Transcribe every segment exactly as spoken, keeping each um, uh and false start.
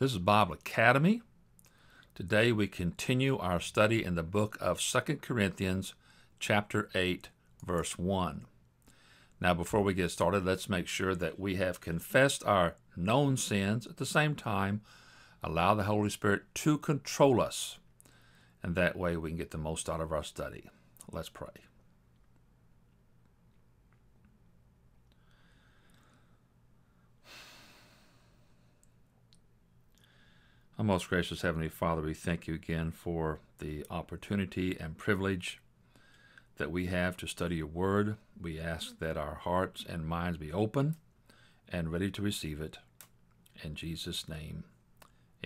This is Bible Academy. Today we continue our study in the book of Second Corinthians, chapter eight, verse one. Now, before we get started, let's make sure that we have confessed our known sins. At the same time, allow the Holy Spirit to control us, and that way we can get the most out of our study. Let's pray. Our most gracious Heavenly Father, we thank you again for the opportunity and privilege that we have to study your word. We ask that our hearts and minds be open and ready to receive it. In Jesus' name,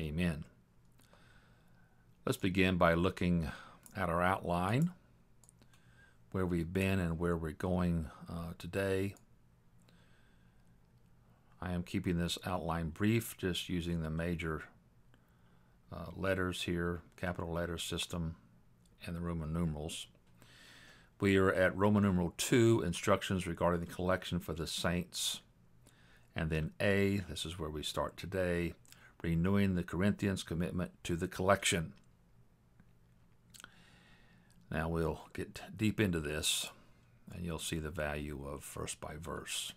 amen. Let's begin by looking at our outline, where we've been and where we're going uh, today. I am keeping this outline brief, just using the major Uh, letters here, capital letter system, and the Roman numerals. We are at Roman numeral two, instructions regarding the collection for the saints. And then A, this is where we start today, renewing the Corinthians' commitment to the collection. Now we'll get deep into this, and you'll see the value of verse by verse.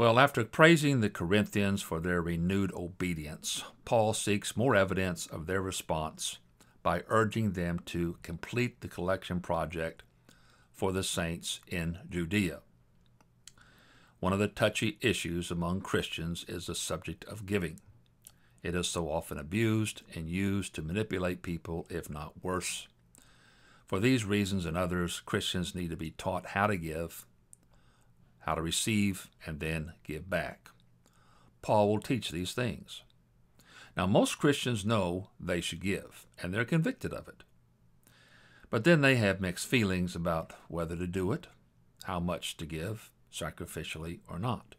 Well, after praising the Corinthians for their renewed obedience, Paul seeks more evidence of their response by urging them to complete the collection project for the saints in Judea. One of the touchy issues among Christians is the subject of giving. It is so often abused and used to manipulate people, if not worse. For these reasons and others, Christians need to be taught how to give, how to receive, and then give back. Paul will teach these things. Now, most Christians know they should give, and they're convicted of it. But then they have mixed feelings about whether to do it, how much to give, sacrificially or not.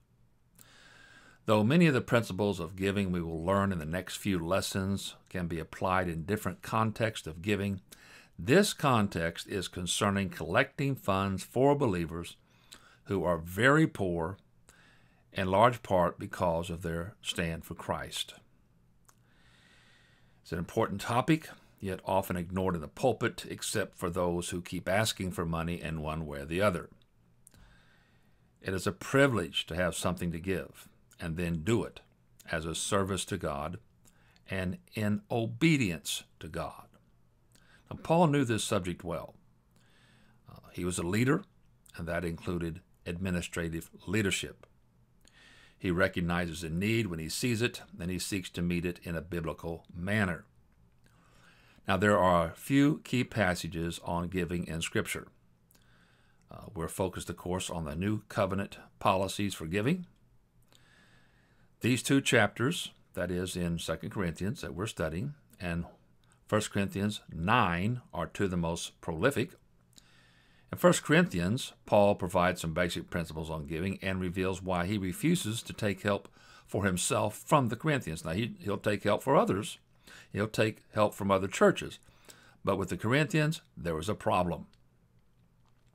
Though many of the principles of giving we will learn in the next few lessons can be applied in different contexts of giving, this context is concerning collecting funds for believers who are very poor, in large part because of their stand for Christ. It's an important topic, yet often ignored in the pulpit, except for those who keep asking for money in one way or the other. It is a privilege to have something to give, and then do it as a service to God and in obedience to God. Now, Paul knew this subject well. Uh, he was a leader, and that included administrative leadership. He recognizes a need when he sees it, and he seeks to meet it in a biblical manner. Now, there are a few key passages on giving in Scripture. Uh, we're focused, of course, on the New Covenant policies for giving. These two chapters, that is in Second Corinthians that we're studying, and First Corinthians nine are two of the most prolific. In First Corinthians, Paul provides some basic principles on giving and reveals why he refuses to take help for himself from the Corinthians. Now, he, he'll take help for others. He'll take help from other churches. But with the Corinthians, there was a problem.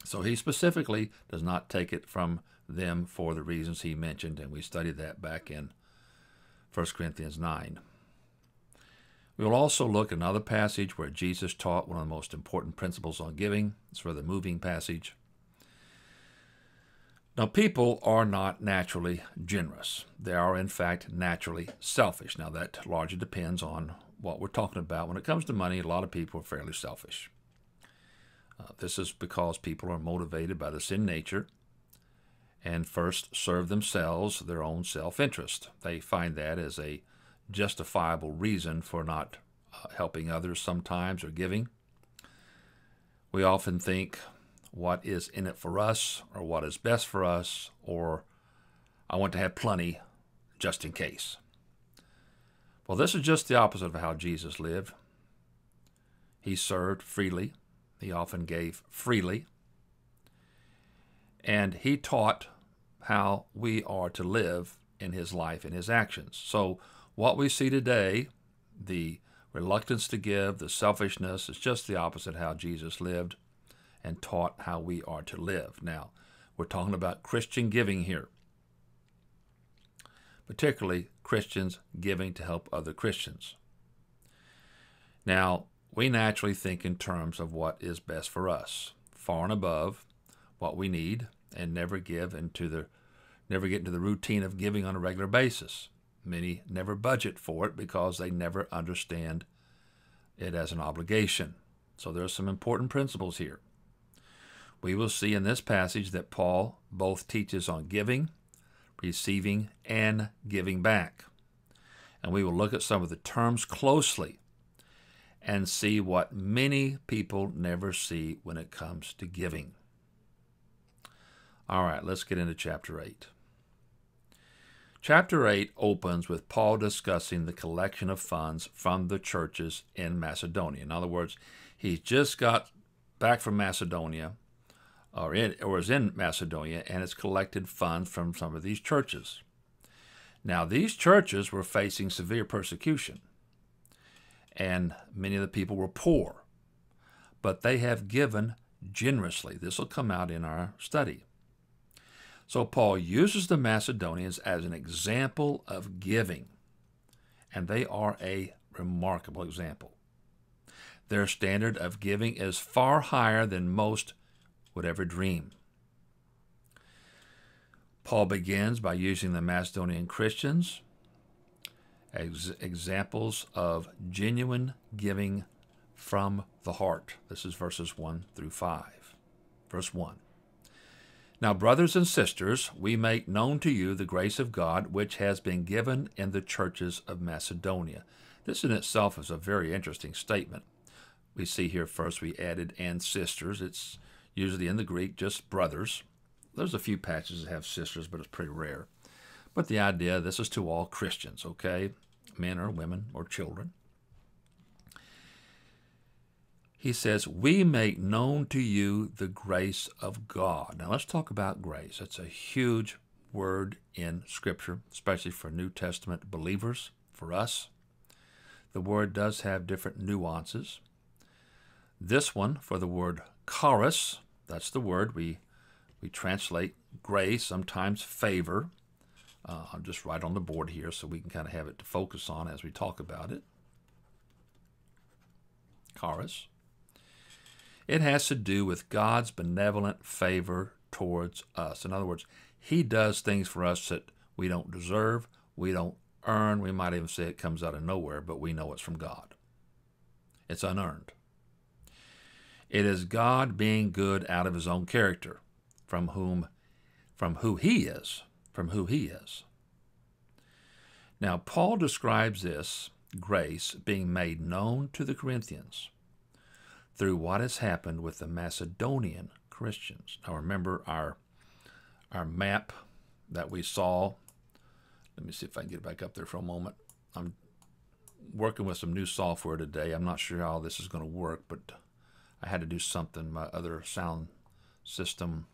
So he specifically does not take it from them for the reasons he mentioned, and we studied that back in First Corinthians nine. We will also look at another passage where Jesus taught one of the most important principles on giving. It's a rather moving passage. Now, people are not naturally generous. They are, in fact, naturally selfish. Now, that largely depends on what we're talking about. When it comes to money, a lot of people are fairly selfish. Uh, this is because people are motivated by the sin nature and first serve themselves, their own self-interest. They find that as a justifiable reason for not uh, helping others sometimes or giving. We often think, what is in it for us, or what is best for us, or I want to have plenty just in case. Well, this is just the opposite of how Jesus lived. He served freely. He often gave freely. And he taught how we are to live in his life and his actions. So what we see today, the reluctance to give, the selfishness, is just the opposite of how Jesus lived and taught how we are to live. Now, we're talking about Christian giving here, particularly Christians giving to help other Christians. Now, we naturally think in terms of what is best for us, far and above what we need, and never give into the, never get into the routine of giving on a regular basis. Many never budget for it because they never understand it as an obligation. So there are some important principles here. We will see in this passage that Paul both teaches on giving, receiving, and giving back. And we will look at some of the terms closely and see what many people never see when it comes to giving. All right, let's get into chapter eight. Chapter eight opens with Paul discussing the collection of funds from the churches in Macedonia. In other words, he just got back from Macedonia, or, in, or is in Macedonia, and has collected funds from some of these churches. Now, these churches were facing severe persecution, and many of the people were poor, but they have given generously. This will come out in our study. So Paul uses the Macedonians as an example of giving, and they are a remarkable example. Their standard of giving is far higher than most would ever dream. Paul begins by using the Macedonian Christians as examples of genuine giving from the heart. This is verses one through five. Verse one. Now, brothers and sisters, we make known to you the grace of God which has been given in the churches of Macedonia. This in itself is a very interesting statement. We see here first we added and sisters. It's usually in the Greek just brothers. There's a few passages that have sisters, but it's pretty rare. But the idea, this is to all Christians, okay? Men or women or children. He says, we make known to you the grace of God. Now, let's talk about grace. It's a huge word in Scripture, especially for New Testament believers, for us. The word does have different nuances. This one, for the word charis, that's the word we, we translate grace, sometimes favor. Uh, I'm just right on the board here so we can kind of have it to focus on as we talk about it. Charis. It has to do with God's benevolent favor towards us. In other words, he does things for us that we don't deserve, we don't earn. We might even say it comes out of nowhere, but we know it's from God. It's unearned. It is God being good out of his own character, from whom, from who he is, from who he is. Now, Paul describes this grace being made known to the Corinthians through what has happened with the Macedonian Christians. Now remember our, our map that we saw. Let me see if I can get back up there for a moment. I'm working with some new software today. I'm not sure how this is going to work, but I had to do something. My other sound system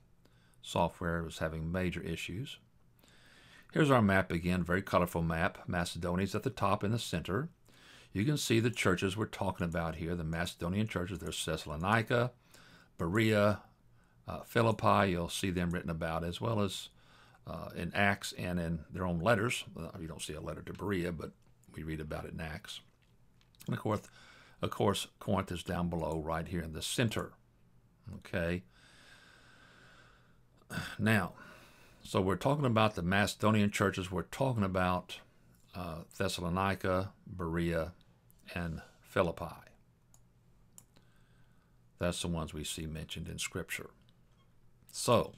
software was having major issues. Here's our map again, very colorful map. Macedonia's at the top in the center. You can see the churches we're talking about here, the Macedonian churches. There's Thessalonica, Berea, uh, Philippi. You'll see them written about as well as uh, in Acts and in their own letters. Well, you don't see a letter to Berea, but we read about it in Acts. And of course, of course, Corinth is down below right here in the center. Okay. Now, so we're talking about the Macedonian churches. We're talking about uh, Thessalonica, Berea, and Philippi. That's the ones we see mentioned in Scripture. So,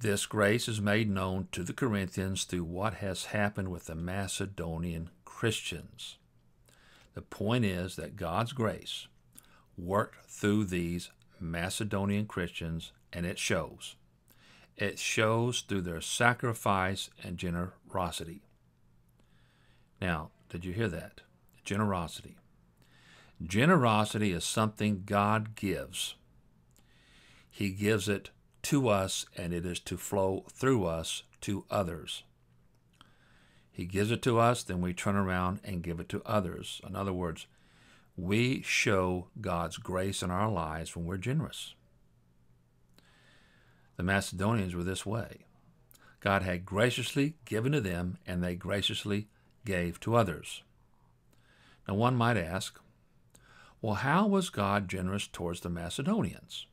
this grace is made known to the Corinthians through what has happened with the Macedonian Christians. The point is that God's grace worked through these Macedonian Christians, and it shows. It shows through their sacrifice and generosity. Now, did you hear that? Generosity. Generosity is something God gives. He gives it to us, and it is to flow through us to others. He gives it to us, then we turn around and give it to others. In other words, we show God's grace in our lives when we're generous. The Macedonians were this way. God had graciously given to them, and they graciously gave to others. Now one might ask, well, how was God generous towards the Macedonians?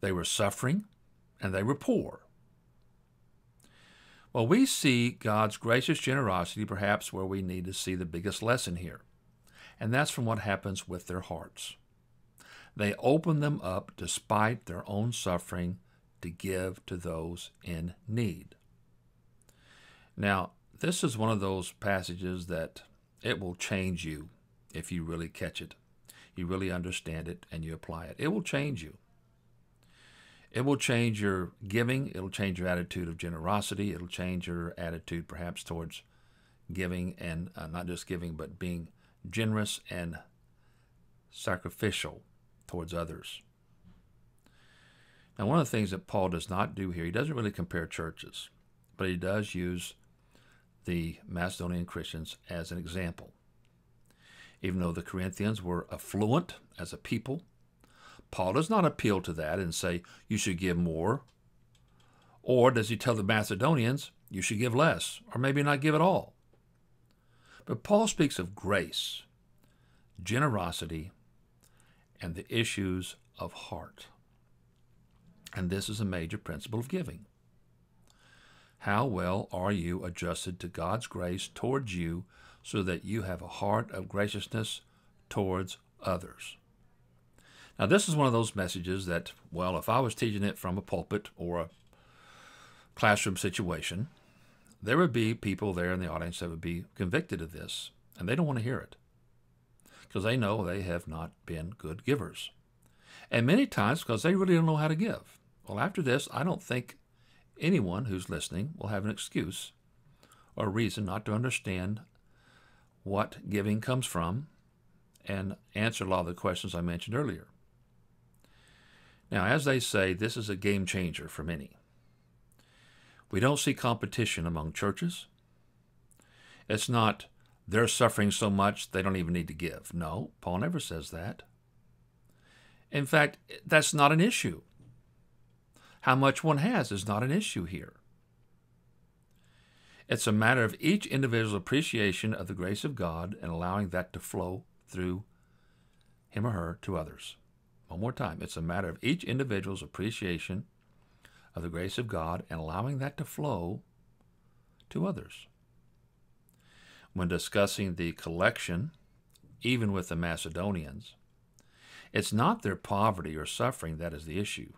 They were suffering, and they were poor. Well, we see God's gracious generosity perhaps where we need to see the biggest lesson here, and that's from what happens with their hearts. They open them up despite their own suffering to give to those in need. Now, this is one of those passages that it will change you if you really catch it, you really understand it, and you apply it. It will change you. It will change your giving. It'll change your attitude of generosity. It'll change your attitude perhaps towards giving, and uh, not just giving, but being generous and sacrificial towards others. Now, one of the things that Paul does not do here, he doesn't really compare churches, but he does use the Macedonian Christians as an example. Even though the Corinthians were affluent as a people, Paul does not appeal to that and say, you should give more. Or does he tell the Macedonians, you should give less, or maybe not give at all? But Paul speaks of grace, generosity, and the issues of heart. And this is a major principle of giving. How well are you adjusted to God's grace towards you so that you have a heart of graciousness towards others? Now, this is one of those messages that, well, if I was teaching it from a pulpit or a classroom situation, there would be people there in the audience that would be convicted of this, and they don't want to hear it because they know they have not been good givers. And many times because they really don't know how to give. Well, after this, I don't think anyone who's listening will have an excuse or reason not to understand what giving comes from and answer a lot of the questions I mentioned earlier. Now, as they say, this is a game changer for many. We don't see competition among churches. It's not, they're suffering so much they don't even need to give. No, Paul never says that. In fact, that's not an issue. How much one has is not an issue here. It's a matter of each individual's appreciation of the grace of God and allowing that to flow through him or her to others. One more time. It's a matter of each individual's appreciation of the grace of God and allowing that to flow to others. When discussing the collection, even with the Macedonians, it's not their poverty or suffering that is the issue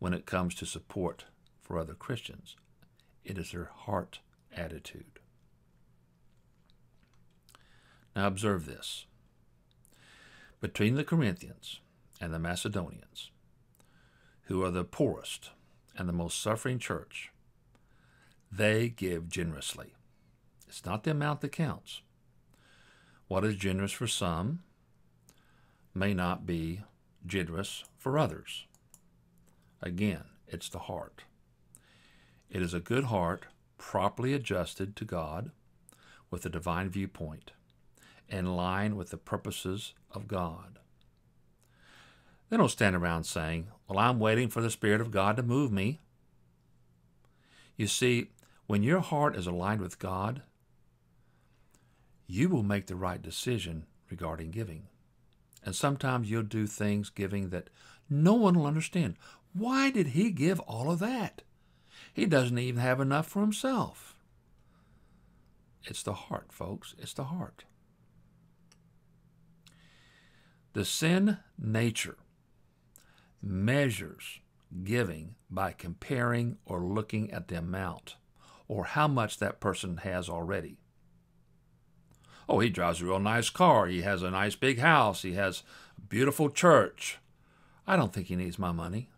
when it comes to support for other Christians. It is their heart attitude. Now observe this. Between the Corinthians and the Macedonians, who are the poorest and the most suffering church, they give generously. It's not the amount that counts. What is generous for some may not be generous for others. Again, it's the heart. It is a good heart, properly adjusted to God with a divine viewpoint, in line with the purposes of God. They don't stand around saying, well, I'm waiting for the Spirit of God to move me. You see, when your heart is aligned with God, you will make the right decision regarding giving. And sometimes you'll do things giving that no one will understand. Why did he give all of that? He doesn't even have enough for himself. It's the heart, folks. It's the heart. The sin nature measures giving by comparing or looking at the amount or how much that person has already. Oh, he drives a real nice car. He has a nice big house. He has a beautiful church. I don't think he needs my money.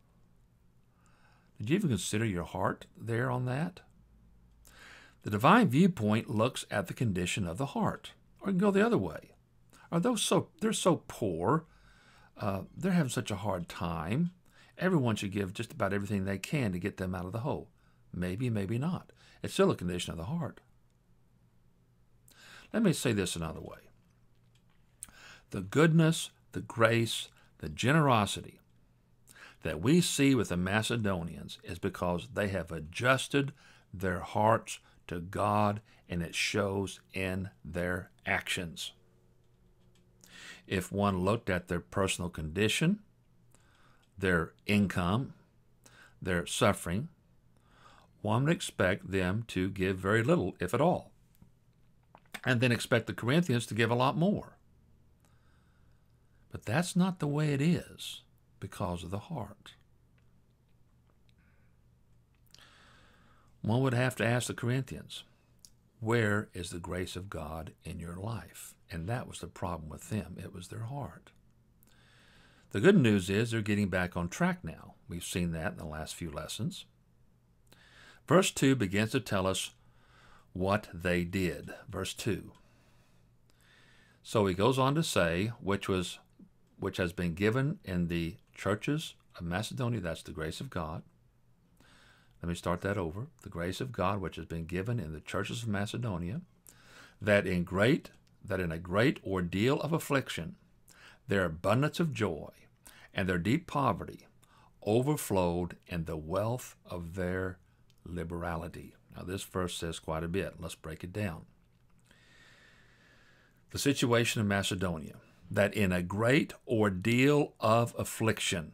Did you even consider your heart there on that? The divine viewpoint looks at the condition of the heart. Or you can go the other way. Are those so, they're so poor. Uh, they're having such a hard time. Everyone should give just about everything they can to get them out of the hole. Maybe, maybe not. It's still a condition of the heart. Let me say this another way. The goodness, the grace, the generosity that we see with the Macedonians is because they have adjusted their hearts to God, and it shows in their actions. If one looked at their personal condition, their income, their suffering, one would expect them to give very little, if at all, and then expect the Corinthians to give a lot more. But that's not the way it is because of the heart. One would have to ask the Corinthians, where is the grace of God in your life? And that was the problem with them. It was their heart. The good news is they're getting back on track now. We've seen that in the last few lessons. Verse two begins to tell us what they did. Verse two. So he goes on to say, which was, which has been given in the churches of Macedonia, that's the grace of God. Let me start that over. The grace of God, which has been given in the churches of Macedonia, that in great, that in a great ordeal of affliction, their abundance of joy and their deep poverty overflowed in the wealth of their liberality. Now, this verse says quite a bit. Let's break it down. The situation of Macedonia, that in a great ordeal of affliction,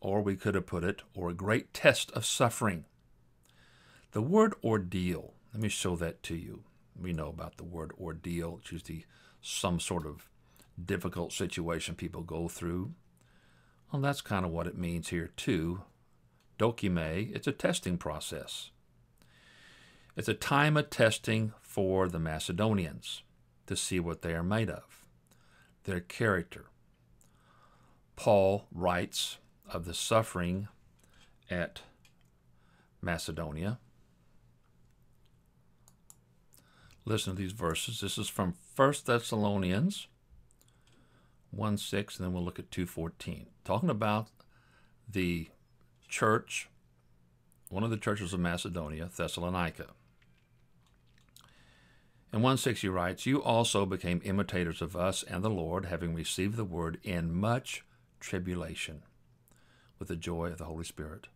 or we could have put it, or a great test of suffering. The word ordeal, let me show that to you. We know about the word ordeal. It's usually some sort of difficult situation people go through. Well, that's kind of what it means here too. Dokimē, it's a testing process. It's a time of testing for the Macedonians to see what they are made of, their character. Paul writes of the suffering at Macedonia. Listen to these verses. This is from First Thessalonians one six, and then we'll look at two fourteen. Talking about the church, one of the churches of Macedonia, Thessalonica. In one six he writes, "You also became imitators of us and the Lord, having received the word in much tribulation, with the joy of the Holy Spirit."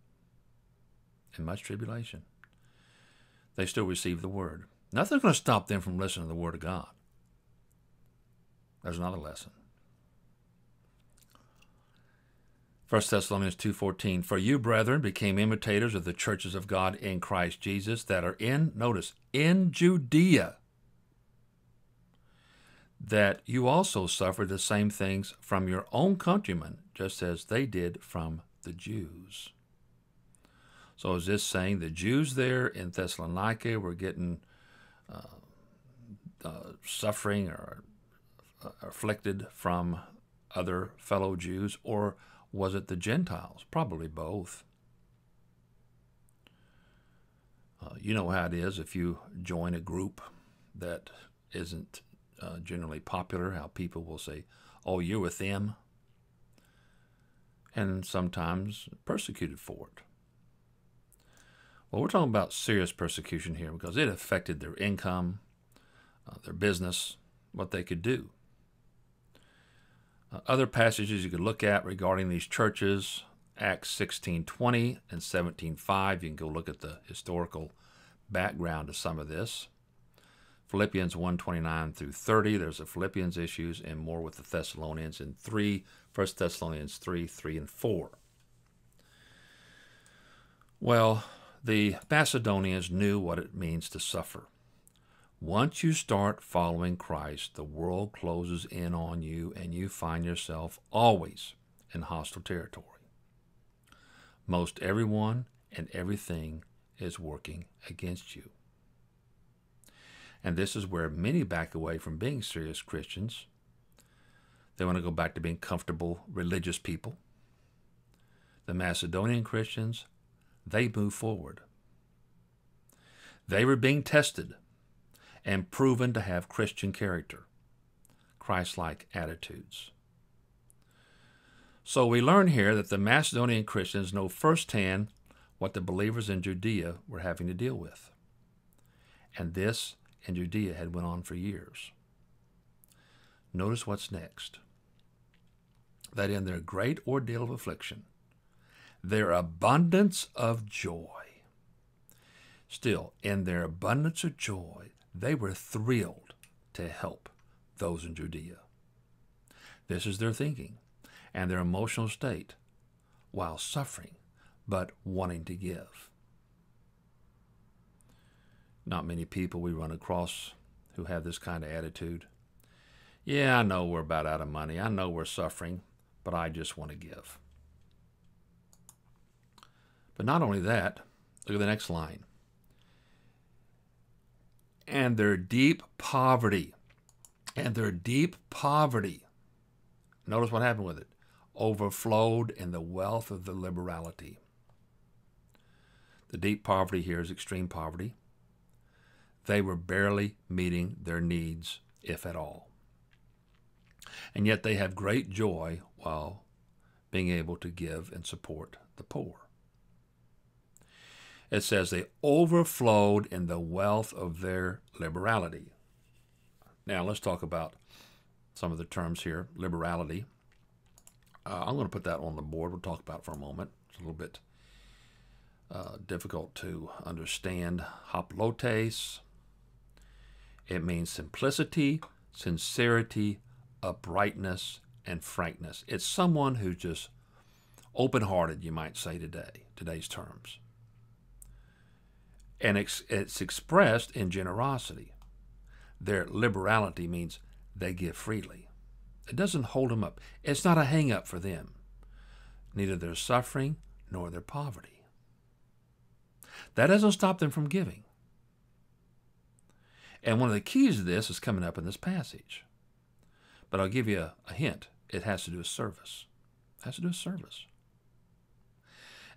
In much tribulation. They still receive the word. Nothing's going to stop them from listening to the word of God. There's another lesson. First Thessalonians two fourteen, "For you, brethren, became imitators of the churches of God in Christ Jesus that are in," notice, "in Judea, that you also suffered the same things from your own countrymen, just as they did from the Jews." So is this saying the Jews there in Thessalonica were getting uh, uh, suffering or uh, afflicted from other fellow Jews, or was it the Gentiles? Probably both. Uh, you know how it is if you join a group that isn't uh, generally popular, how people will say, "Oh, you're with them," and sometimes persecuted for it. Well, we're talking about serious persecution here because it affected their income, uh, their business, what they could do. Uh, other passages you could look at regarding these churches, Acts sixteen twenty and seventeen five. You can go look at the historical background of some of this. Philippians one twenty-nine through thirty, there's the Philippians issues and more with the Thessalonians in three, First Thessalonians three, three and four. Well, the Macedonians knew what it means to suffer. Once you start following Christ, the world closes in on you and you find yourself always in hostile territory. Most everyone and everything is working against you. And this is where many back away from being serious Christians. They want to go back to being comfortable religious people. The Macedonian Christians, they move forward. They were being tested and proven to have Christian character, Christ-like attitudes. So we learn here that the Macedonian Christians know firsthand what the believers in Judea were having to deal with. And this and Judea had went on for years. Notice what's next. That in their great ordeal of affliction, their abundance of joy. Still, in their abundance of joy, they were thrilled to help those in Judea. This is their thinking and their emotional state while suffering, but wanting to give. Not many people we run across who have this kind of attitude. Yeah, I know we're about out of money. I know we're suffering, but I just want to give. But not only that, look at the next line. And their deep poverty, and their deep poverty, notice what happened with it, overflowed in the wealth of the liberality. The deep poverty here is extreme poverty. They were barely meeting their needs, if at all. And yet they have great joy while being able to give and support the poor. It says they overflowed in the wealth of their liberality. Now let's talk about some of the terms here. Liberality. Uh, I'm going to put that on the board. We'll talk about it for a moment. It's a little bit uh, difficult to understand. Haplotes. It means simplicity, sincerity, uprightness, and frankness. It's someone who's just open-hearted, you might say today, today's terms. And it's, it's expressed in generosity. Their liberality means they give freely. It doesn't hold them up. It's not a hang-up for them, neither their suffering nor their poverty. That doesn't stop them from giving. And one of the keys to this is coming up in this passage. But I'll give you a, a hint. It has to do with service. It has to do with service.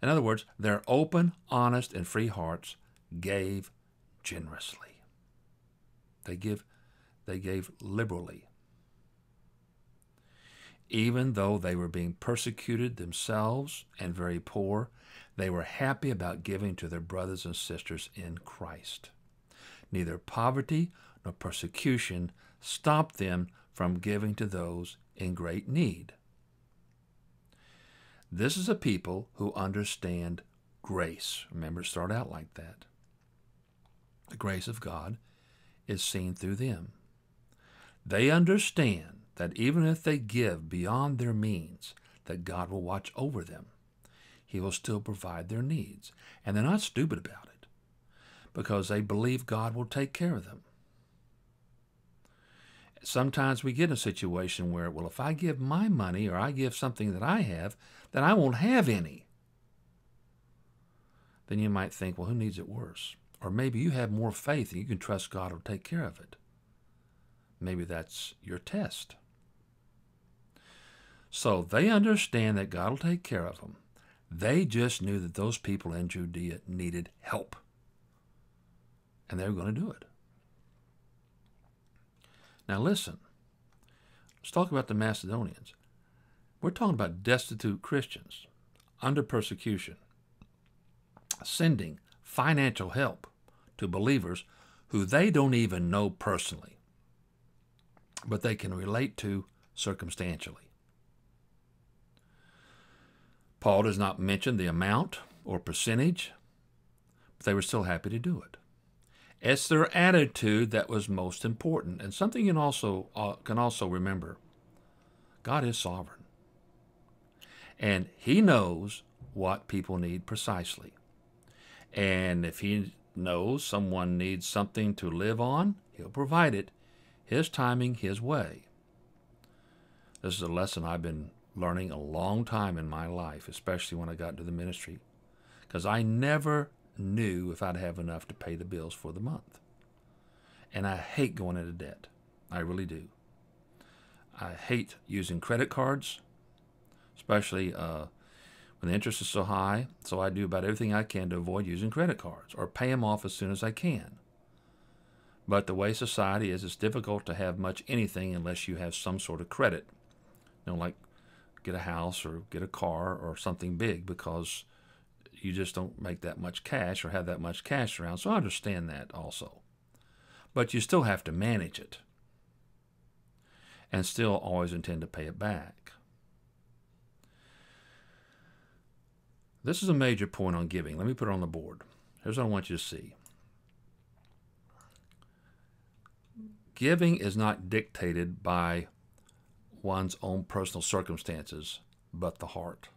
In other words, their open, honest, and free hearts gave generously. They give, they gave liberally. Even though they were being persecuted themselves and very poor, they were happy about giving to their brothers and sisters in Christ. Neither poverty nor persecution stopped them from giving to those in great need. This is a people who understand grace. Remember, it started out like that. The grace of God is seen through them. They understand that even if they give beyond their means, that God will watch over them. He will still provide their needs. And they're not stupid about it, because they believe God will take care of them. Sometimes we get in a situation where, well, if I give my money or I give something that I have, then I won't have any. Then you might think, well, who needs it worse? Or maybe you have more faith and you can trust God will take care of it. Maybe that's your test. So they understand that God will take care of them. They just knew that those people in Judea needed help. And they were going to do it. Now listen, let's talk about the Macedonians. We're talking about destitute Christians, under persecution, sending financial help to believers who they don't even know personally, but they can relate to circumstantially. Paul does not mention the amount or percentage, but they were still happy to do it. It's their attitude that was most important. And something you can also, uh, can also remember, God is sovereign. And he knows what people need precisely. And if he knows someone needs something to live on, he'll provide it, his timing, his way. This is a lesson I've been learning a long time in my life, especially when I got into the ministry, because I never knew if I'd have enough to pay the bills for the month. And I hate going into debt. I really do. I hate using credit cards, especially uh, when the interest is so high. So I do about everything I can to avoid using credit cards or pay them off as soon as I can. But the way society is, it's difficult to have much anything unless you have some sort of credit. You know, like get a house or get a car or something big, because you just don't make that much cash or have that much cash around. So I understand that also. But you still have to manage it and still always intend to pay it back. This is a major point on giving. Let me put it on the board. Here's what I want you to see. Giving is not dictated by one's own personal circumstances, but the heart.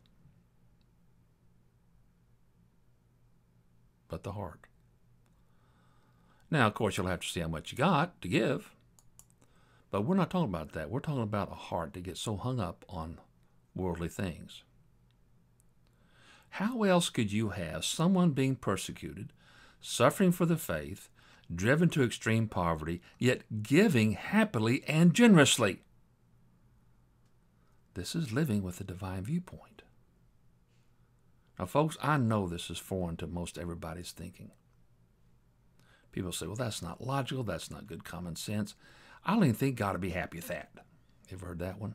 But the heart. Now, of course, you'll have to see how much you got to give, but we're not talking about that. We're talking about a heart that gets so hung up on worldly things. How else could you have someone being persecuted, suffering for the faith, driven to extreme poverty, yet giving happily and generously? This is living with a divine viewpoint. Now, folks, I know this is foreign to most everybody's thinking. People say, well, that's not logical. That's not good common sense. I don't even think God would be happy with that. You ever heard that one?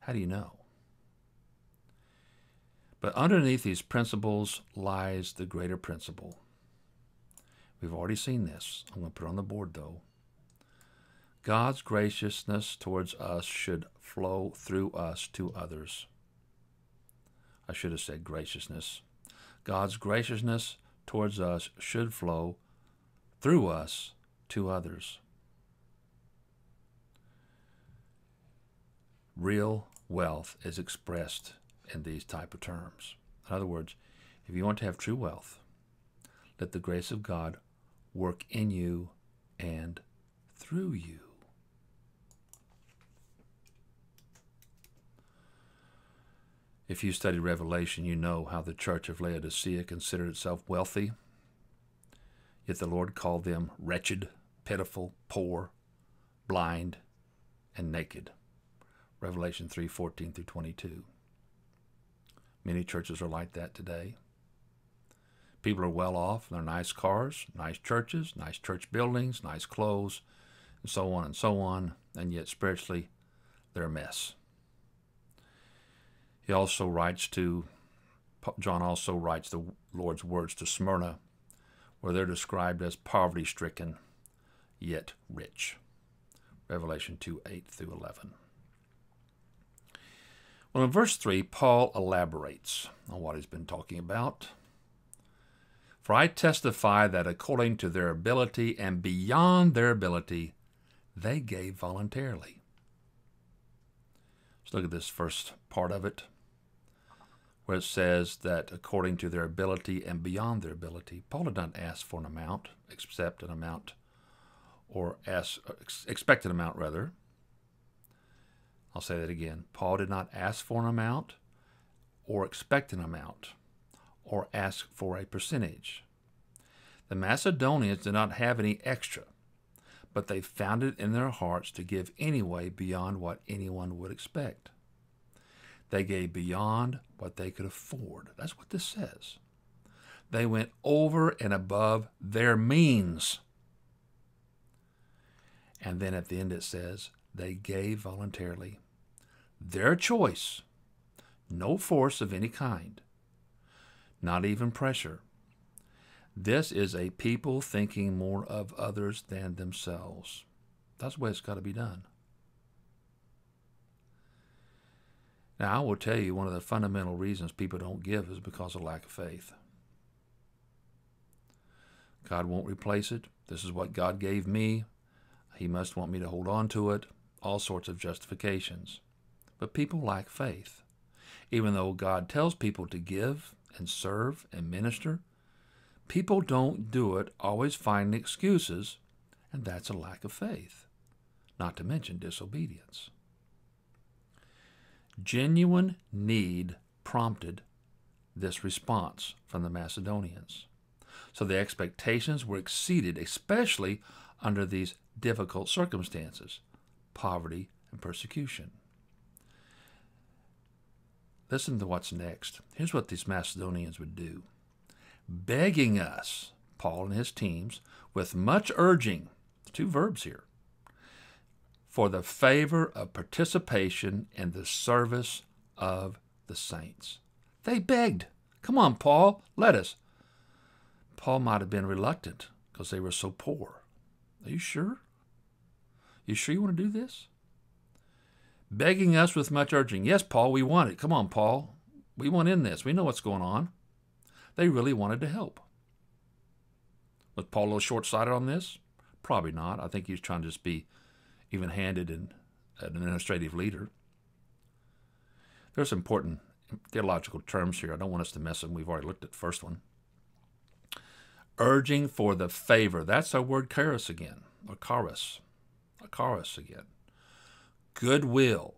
How do you know? But underneath these principles lies the greater principle. We've already seen this. I'm going to put it on the board, though. God's graciousness towards us should flow through us to others. I should have said graciousness. God's graciousness towards us should flow through us to others. Real wealth is expressed in these type of terms. In other words, if you want to have true wealth, let the grace of God work in you and through you. If you study Revelation, you know how the church of Laodicea considered itself wealthy, yet the Lord called them wretched, pitiful, poor, blind, and naked. Revelation three fourteen through twenty-two. Many churches are like that today. People are well off, they're nice cars, nice churches, nice church buildings, nice clothes, and so on and so on, and yet spiritually, they're a mess. He also writes to, John also writes the Lord's words to Smyrna, where they're described as poverty-stricken, yet rich. Revelation two eight through eleven. Well, in verse three, Paul elaborates on what he's been talking about. For I testify that according to their ability and beyond their ability, they gave voluntarily. Let's look at this first part of it, where it says that according to their ability and beyond their ability. Paul did not ask for an amount, except an amount, or ask, expect an amount, rather. I'll say that again. Paul did not ask for an amount or expect an amount, or ask for a percentage. The Macedonians did not have any extra, but they found it in their hearts to give anyway beyond what anyone would expect. They gave beyond what they could afford. That's what this says. They went over and above their means. And then at the end it says, they gave voluntarily. Their choice, no force of any kind. Not even pressure. This is a people thinking more of others than themselves. That's the way it's got to be done. Now, I will tell you one of the fundamental reasons people don't give is because of lack of faith. God won't replace it. This is what God gave me. He must want me to hold on to it. All sorts of justifications. But people lack faith. Even though God tells people to give and serve and minister, people don't do it, always finding excuses, and that's a lack of faith, not to mention disobedience. Genuine need prompted this response from the Macedonians. So the expectations were exceeded, especially under these difficult circumstances, poverty and persecution. Listen to what's next. Here's what these Macedonians would do. Begging us, Paul and his teams, with much urging, two verbs here, for the favor of participation in the service of the saints. They begged. Come on, Paul, let us. Paul might have been reluctant because they were so poor. Are you sure? You sure you want to do this? Begging us with much urging. Yes, Paul, we want it. Come on, Paul. We want in this. We know what's going on. They really wanted to help. Was Paul a little short-sighted on this? Probably not. I think he was trying to just be even-handed and an administrative leader. There's important theological terms here. I don't want us to mess them. We've already looked at the first one. Urging for the favor. That's our word charis again, or charis, or charis again. Goodwill,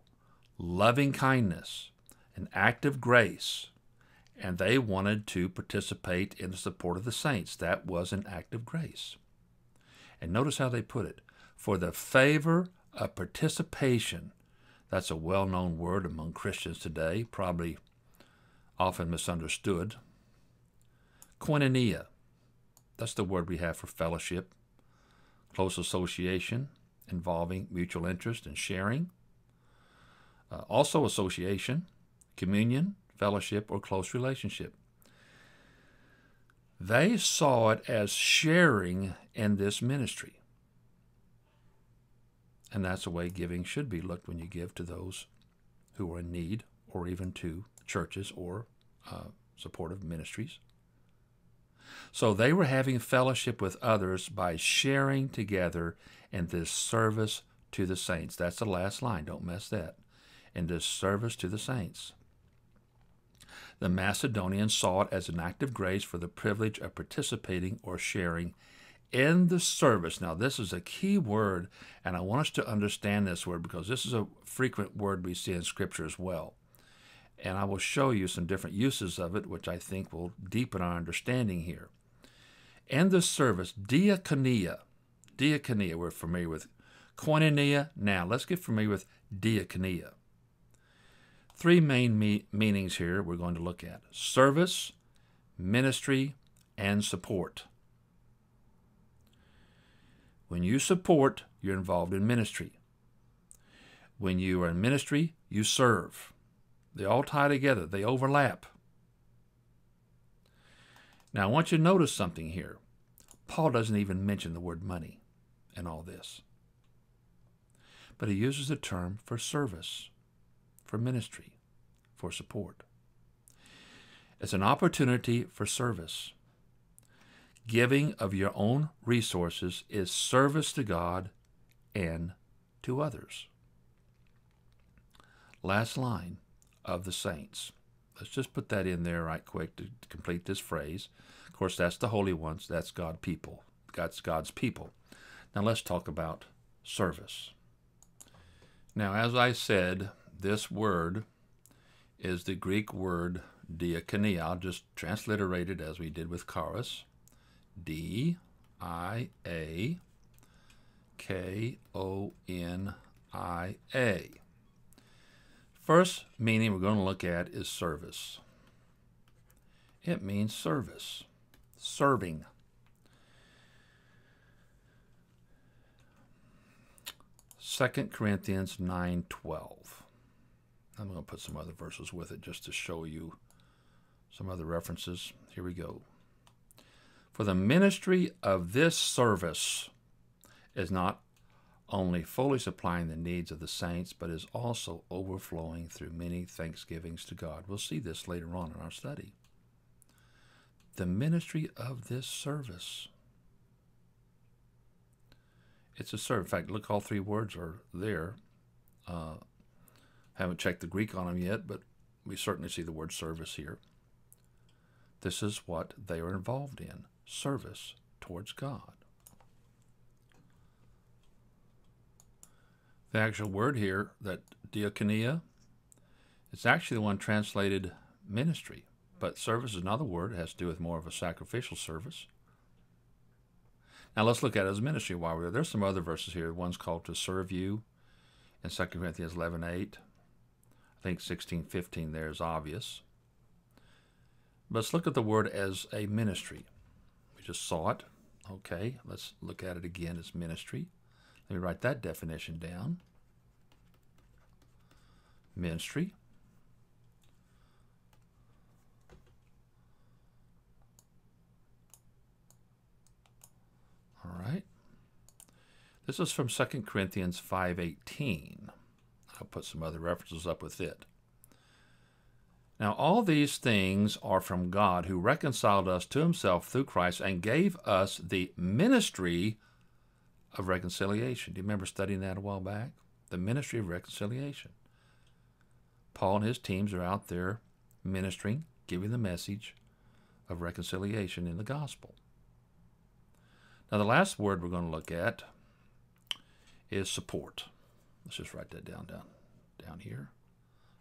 loving kindness, an act of grace, and they wanted to participate in the support of the saints. That was an act of grace. And notice how they put it. For the favor of participation. That's a well-known word among Christians today, probably often misunderstood. Koinonia. That's the word we have for fellowship, close association involving mutual interest and sharing. Uh, also association, communion, fellowship, or close relationship. They saw it as sharing in this ministry. And that's the way giving should be looked when you give to those who are in need, or even to churches or uh, supportive ministries. So they were having fellowship with others by sharing together in this service to the saints. That's the last line. Don't mess that. In this service to the saints. The Macedonians saw it as an act of grace for the privilege of participating or sharing in the service. Now, this is a key word, and I want us to understand this word because this is a frequent word we see in Scripture as well. And I will show you some different uses of it, which I think will deepen our understanding here. In the service, diakonia. Diakonia, we're familiar with. Koinonia, now let's get familiar with diakonia. Three main me meanings here we're going to look at. Service, ministry, and support. When you support, you're involved in ministry. When you are in ministry, you serve. They all tie together. They overlap. Now, I want you to notice something here. Paul doesn't even mention the word money in all this. But he uses the term for service, for ministry, for support. It's an opportunity for service. Giving of your own resources is service to God and to others. Last line. Of the saints. Let's just put that in there right quick to complete this phrase. Of course, that's the holy ones. That's God's people. God's God's people. Now let's talk about service. Now, as I said, this word is the Greek word diakonia. I'll just transliterate it as we did with charis. D I A K O N I A. First meaning we're going to look at is service. It means service, serving. Second Corinthians nine twelve. I'm going to put some other verses with it just to show you some other references. Here we go. For the ministry of this service is not only fully supplying the needs of the saints, but is also overflowing through many thanksgivings to God. We'll see this later on in our study. The ministry of this service. It's a service. In fact, look, all three words are there. Uh, haven't checked the Greek on them yet, but we certainly see the word service here. This is what they are involved in, service towards God. The actual word here, that diakonia, it's actually the one translated ministry, but service is another word. It has to do with more of a sacrificial service. Now let's look at it as ministry while we're there. There's some other verses here. One's called to serve you in Second Corinthians eleven eight. I think sixteen fifteen there is obvious. But let's look at the word as a ministry. We just saw it. Okay, let's look at it again as ministry. Let me write that definition down. Ministry. All right. This is from Second Corinthians five eighteen. I'll put some other references up with it. Now all these things are from God, who reconciled us to himself through Christ and gave us the ministry of reconciliation. Do you remember studying that a while back? The ministry of reconciliation. Paul and his teams are out there ministering, giving the message of reconciliation in the gospel. Now the last word we're going to look at is support. Let's just write that down, down, down here.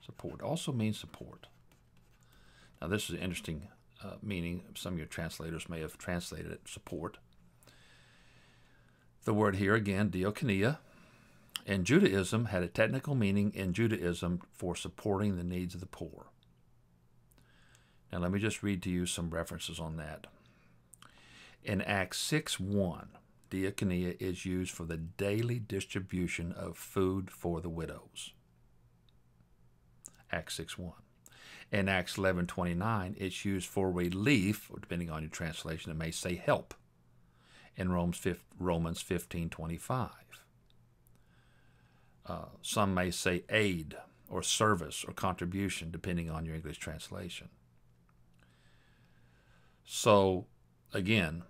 Support also means support. Now this is an interesting uh, meaning. Some of your translators may have translated it support. The word here again, diakonia, in Judaism had a technical meaning in Judaism for supporting the needs of the poor. Now let me just read to you some references on that. In Acts six one, diakonia is used for the daily distribution of food for the widows. Acts six one. In Acts eleven twenty-nine, it's used for relief, or depending on your translation, it may say help. In Romans fifteen twenty-five. Uh, some may say aid or service or contribution, depending on your English translation. So, again,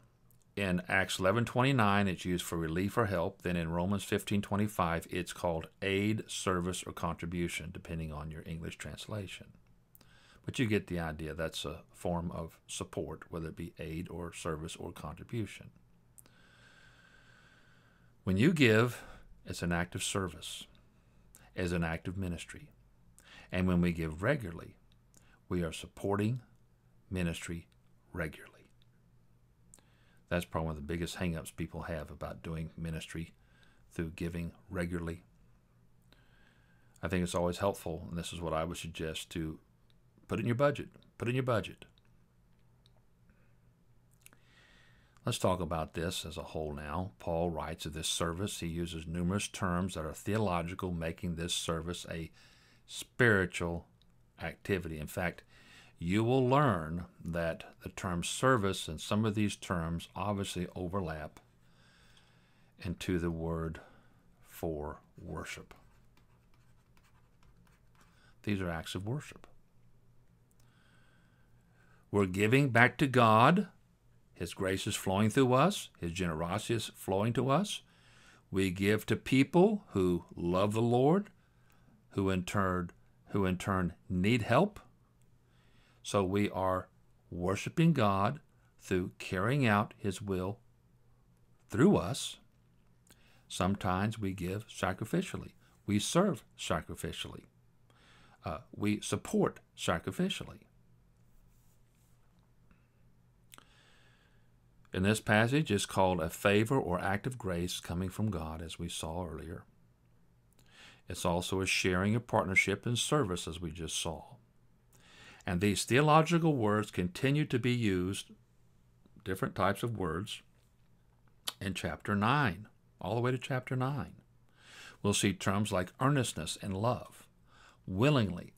in Acts eleven twenty-nine, it's used for relief or help. Then in Romans fifteen twenty-five, it's called aid, service, or contribution, depending on your English translation. But you get the idea. That's a form of support, whether it be aid or service or contribution. When you give, it's an act of service, as an act of ministry. And when we give regularly, we are supporting ministry regularly. That's probably one of the biggest hang-ups people have about doing ministry through giving regularly. I think it's always helpful, and this is what I would suggest, to put in your budget. Put in your budget. Let's talk about this as a whole now. Paul writes of this service. He uses numerous terms that are theological, making this service a spiritual activity. In fact, you will learn that the term service and some of these terms obviously overlap into the word for worship. These are acts of worship. We're giving back to God. His grace is flowing through us. His generosity is flowing to us. We give to people who love the Lord, who in turn, who in turn need help. So we are worshiping God through carrying out His will through us. Sometimes we give sacrificially. We serve sacrificially. Uh, we support sacrificially. In this passage, it's called a favor or act of grace coming from God, as we saw earlier. It's also a sharing of partnership and service, as we just saw. And these theological words continue to be used, different types of words, in chapter nine, all the way to chapter nine. We'll see terms like earnestness and love, willingly,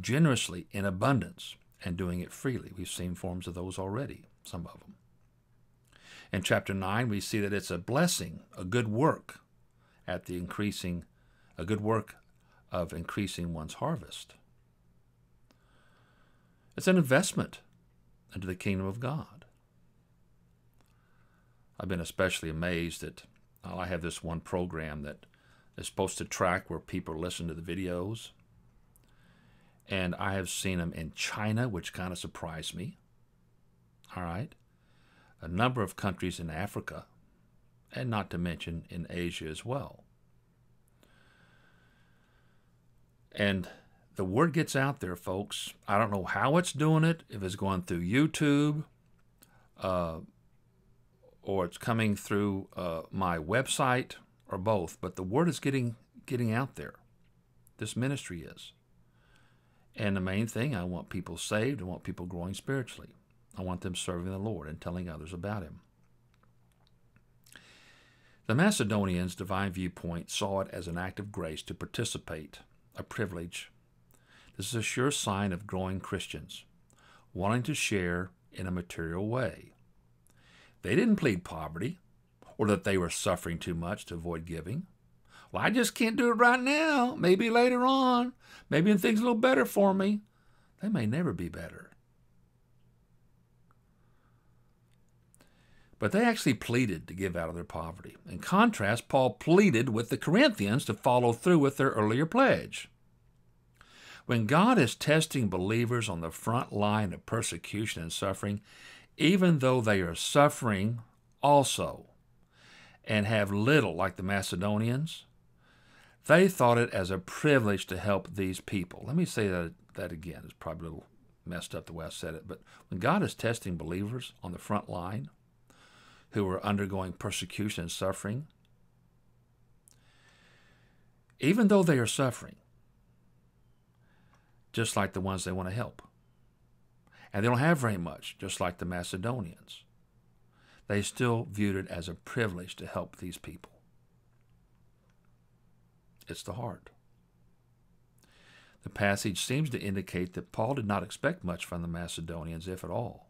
generously, in abundance, and doing it freely. We've seen forms of those already, some of them. In chapter nine, we see that it's a blessing, a good work at the increasing, a good work of increasing one's harvest. It's an investment into the kingdom of God. I've been especially amazed that I have this one program that is supposed to track where people listen to the videos. And I have seen them in China, which kind of surprised me. All right. A number of countries in Africa, and not to mention in Asia as well. And the word gets out there, folks. I don't know how it's doing it, if it's going through YouTube, uh, or it's coming through uh, my website, or both, but the word is getting, getting out there. This ministry is. And the main thing, I want people saved, I want people growing spiritually. I want them serving the Lord and telling others about Him. The Macedonians' divine viewpoint saw it as an act of grace to participate, a privilege. This is a sure sign of growing Christians, wanting to share in a material way. They didn't plead poverty or that they were suffering too much to avoid giving. Well, I just can't do it right now. Maybe later on. Maybe when things are a little better for me. They may never be better. But they actually pleaded to give out of their poverty. In contrast, Paul pleaded with the Corinthians to follow through with their earlier pledge. When God is testing believers on the front line of persecution and suffering, even though they are suffering also and have little, like the Macedonians, they thought it as a privilege to help these people. Let me say that, that again. It's probably a little messed up the way I said it. But when God is testing believers on the front line who are undergoing persecution and suffering, even though they are suffering, just like the ones they want to help. And they don't have very much, just like the Macedonians. They still viewed it as a privilege to help these people. It's the heart. The passage seems to indicate that Paul did not expect much from the Macedonians, if at all.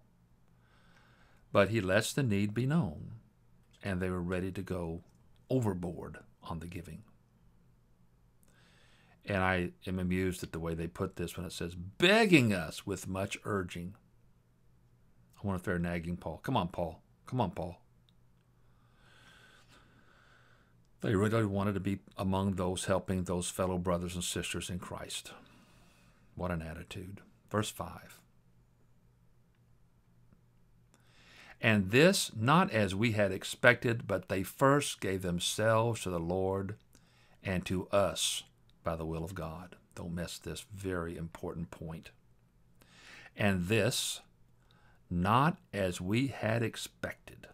But he lets the need be known, and they were ready to go overboard on the giving. And I am amused at the way they put this when it says, begging us with much urging. I wonder if they're nagging Paul. Come on, Paul. Come on, Paul. They really wanted to be among those helping those fellow brothers and sisters in Christ. What an attitude. Verse five. And this, not as we had expected, but they first gave themselves to the Lord and to us by the will of God. Don't miss this very important point. And this, not as we had expected,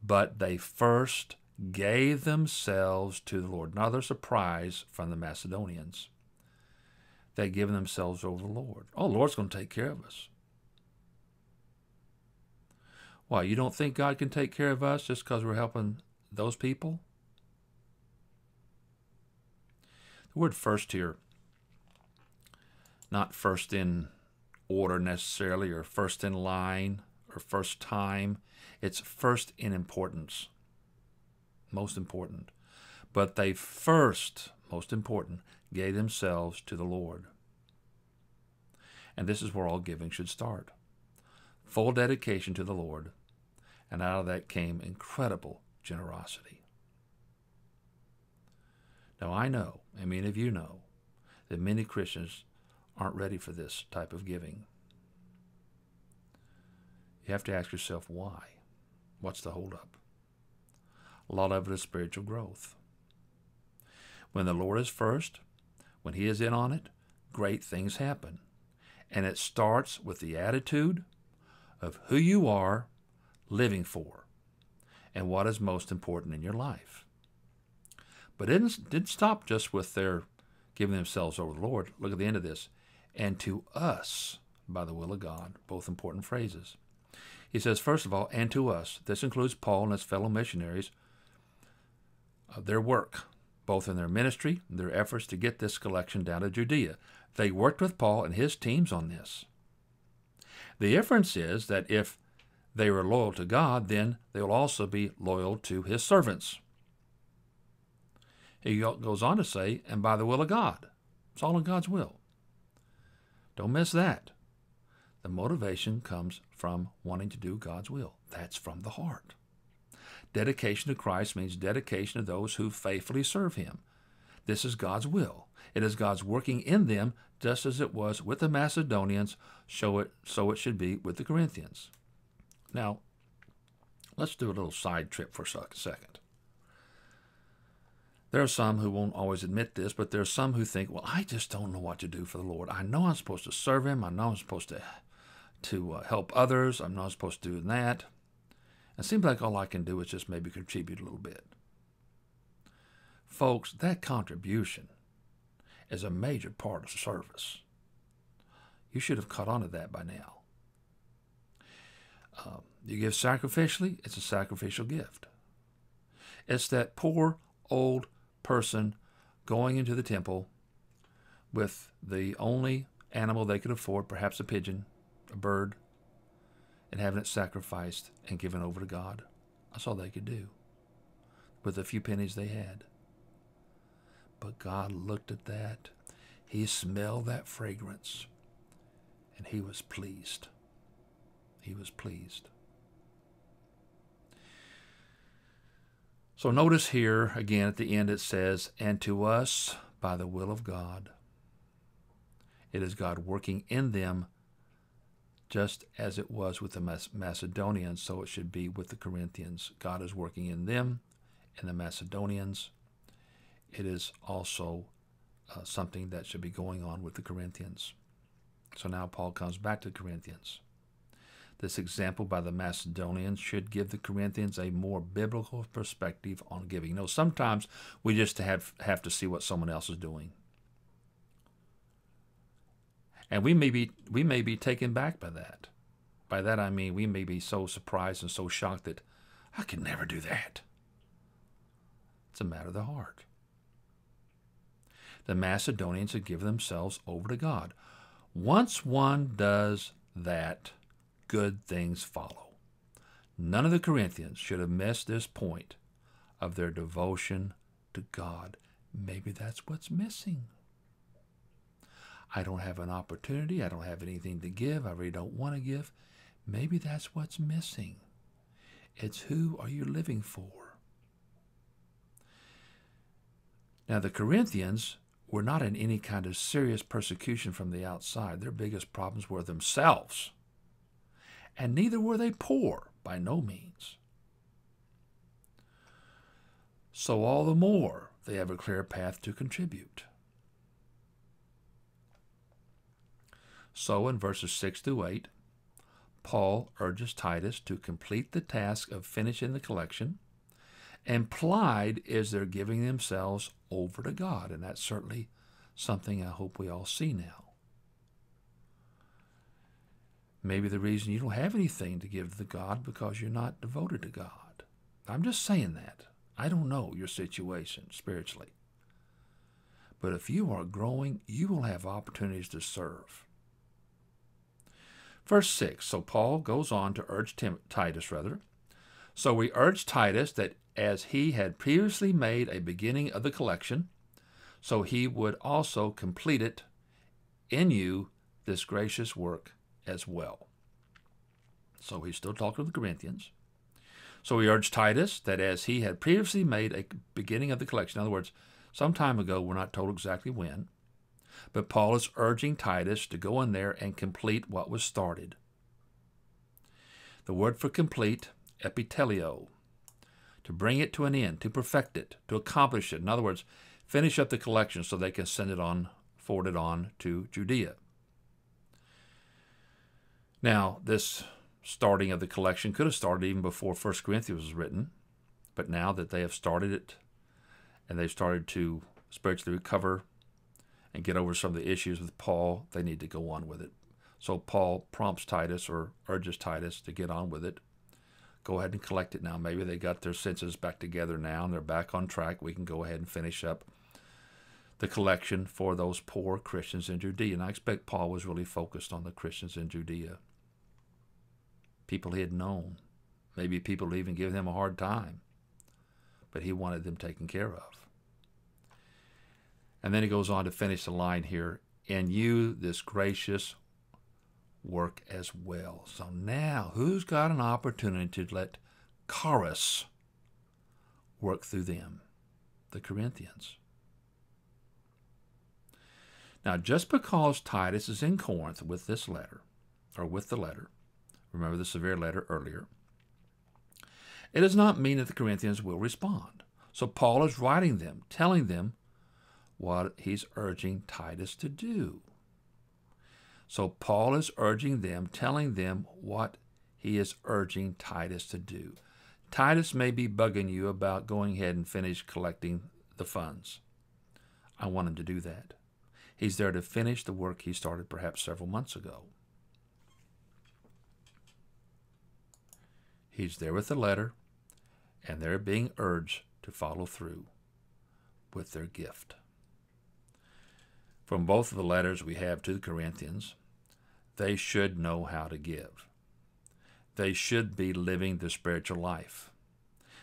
but they first gave themselves to the Lord. Another surprise from the Macedonians. They gave themselves over to the Lord. Oh, the Lord's going to take care of us. Why, you don't think God can take care of us just because we're helping those people? The word first here, not first in order necessarily, or first in line, or first time. It's first in importance, most important. But they first, most important, gave themselves to the Lord. And this is where all giving should start. Full dedication to the Lord. And out of that came incredible generosity. Now I know, and many of you know, that many Christians aren't ready for this type of giving. You have to ask yourself why. What's the holdup? A lot of it is spiritual growth. When the Lord is first, when He is in on it, great things happen. And it starts with the attitude of who you are living for and what is most important in your life. But it didn't, didn't stop just with their giving themselves over to the Lord. Look at the end of this. And to us, by the will of God, both important phrases. He says, first of all, and to us. This includes Paul and his fellow missionaries, uh, their work, both in their ministry and their efforts to get this collection down to Judea. They worked with Paul and his teams on this. The inference is that if they were loyal to God, then they will also be loyal to His servants. He goes on to say, and by the will of God. It's all in God's will. Don't miss that. The motivation comes from wanting to do God's will. That's from the heart. Dedication to Christ means dedication to those who faithfully serve Him. This is God's will. It is God's working in them, just as it was with the Macedonians, so it, so it should be with the Corinthians. Now, let's do a little side trip for a second. There are some who won't always admit this, but there are some who think, well, I just don't know what to do for the Lord. I know I'm supposed to serve Him. I know I'm supposed to to uh, help others. I'm not supposed to do that. It seems like all I can do is just maybe contribute a little bit. Folks, that contribution is a major part of service. You should have caught on to that by now. Um, you give sacrificially, it's a sacrificial gift. It's that poor old person going into the temple with the only animal they could afford, perhaps a pigeon, a bird, and having it sacrificed and given over to God. That's all they could do with the few pennies they had. But God looked at that. He smelled that fragrance, and he was pleased. He was pleased. So notice here, again, at the end it says, and to us, by the will of God. It is God working in them, just as it was with the Macedonians, so it should be with the Corinthians. God is working in them, and the Macedonians. It is also uh, something that should be going on with the Corinthians. So now Paul comes back to the Corinthians. This example by the Macedonians should give the Corinthians a more biblical perspective on giving. No, sometimes we just have, have to see what someone else is doing. And we may be, we may be taken back by that. By that I mean we may be so surprised and so shocked that I could never do that. It's a matter of the heart. The Macedonians should give themselves over to God. Once one does that, good things follow. None of the Corinthians should have missed this point of their devotion to God. Maybe that's what's missing. I don't have an opportunity. I don't have anything to give. I really don't want to give. Maybe that's what's missing. It's who are you living for? Now, the Corinthians were not in any kind of serious persecution from the outside. Their biggest problems were themselves. And neither were they poor, by no means. So all the more, they have a clear path to contribute. So in verses six through eight, Paul urges Titus to complete the task of finishing the collection. Implied is they're giving themselves over to God, and that's certainly something I hope we all see now. Maybe the reason you don't have anything to give to God because you're not devoted to God. I'm just saying that. I don't know your situation spiritually. But if you are growing, you will have opportunities to serve. Verse six, so Paul goes on to urge Tim, Titus, rather. So we urge Titus that as he had previously made a beginning of the collection, so he would also complete it in you, this gracious work, as well. So he's still talking to the Corinthians. So he urged Titus that as he had previously made a beginning of the collection, in other words, some time ago, we're not told exactly when, but Paul is urging Titus to go in there and complete what was started. The word for complete, epitelio, to bring it to an end, to perfect it, to accomplish it. In other words, finish up the collection so they can send it on, forward it on to Judea. Now, this starting of the collection could have started even before First Corinthians was written, but now that they have started it and they've started to spiritually recover and get over some of the issues with Paul, they need to go on with it. So Paul prompts Titus or urges Titus to get on with it. Go ahead and collect it now. Maybe they got their senses back together now and they're back on track. We can go ahead and finish up the collection for those poor Christians in Judea. And I expect Paul was really focused on the Christians in Judea. People he had known, maybe people who even give him a hard time, but he wanted them taken care of. And then he goes on to finish the line here, and you, this gracious work as well. So now, who's got an opportunity to let Charis work through them? The Corinthians. Now, just because Titus is in Corinth with this letter, or with the letter, remember the severe letter earlier, it does not mean that the Corinthians will respond. So Paul is writing them, telling them what he's urging Titus to do. So Paul is urging them, telling them what he is urging Titus to do. Titus may be bugging you about going ahead and finish collecting the funds. I want him to do that. He's there to finish the work he started perhaps several months ago. He's there with the letter, and they're being urged to follow through with their gift. From both of the letters we have to the Corinthians, they should know how to give. They should be living the spiritual life.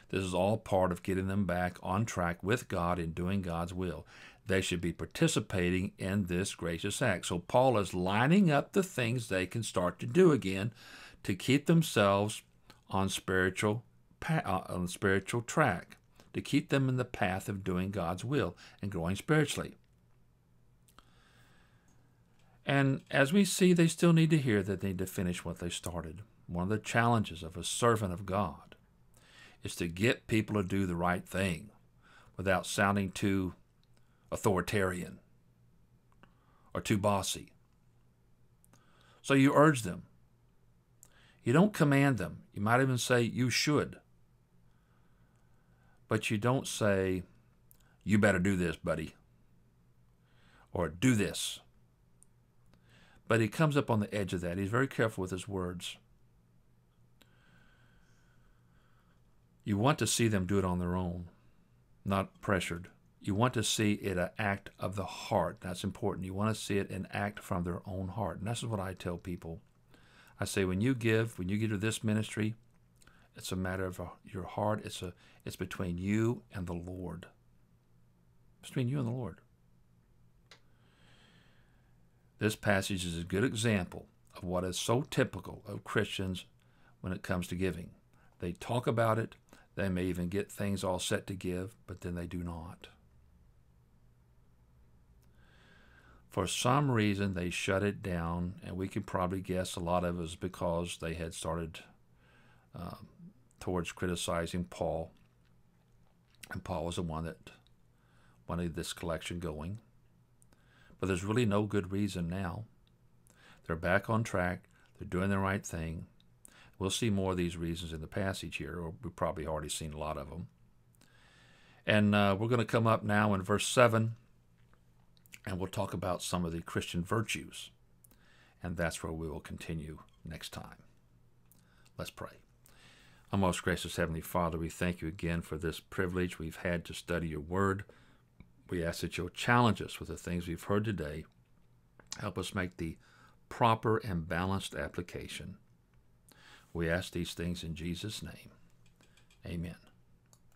This is all part of getting them back on track with God and doing God's will. They should be participating in this gracious act. So Paul is lining up the things they can start to do again to keep themselves on spiritual on spiritual track, to keep them in the path of doing God's will and growing spiritually. And as we see, they still need to hear that they need to finish what they started. One of the challenges of a servant of God is to get people to do the right thing without sounding too authoritarian or too bossy. So you urge them. You don't command them. You might even say, you should. But you don't say, you better do this, buddy, or do this. But he comes up on the edge of that. He's very careful with his words. You want to see them do it on their own, not pressured. You want to see it an act of the heart. That's important. You want to see it an act from their own heart. And this is what I tell people. I say, when you give, when you give to this ministry, it's a matter of your heart. It's a, it's between you and the Lord. It's between you and the Lord. This passage is a good example of what is so typical of Christians when it comes to giving. They talk about it. They may even get things all set to give, but then they do not. For some reason, they shut it down, and we can probably guess a lot of it was because they had started uh, towards criticizing Paul, and Paul was the one that wanted this collection going. But there's really no good reason now. They're back on track. They're doing the right thing. We'll see more of these reasons in the passage here, or we've probably already seen a lot of them. And uh, we're going to come up now in verse seven, and we'll talk about some of the Christian virtues. And that's where we will continue next time. Let's pray. Our most gracious Heavenly Father, we thank you again for this privilege we've had to study your word. We ask that you'll challenge us with the things we've heard today. Help us make the proper and balanced application. We ask these things in Jesus' name. Amen.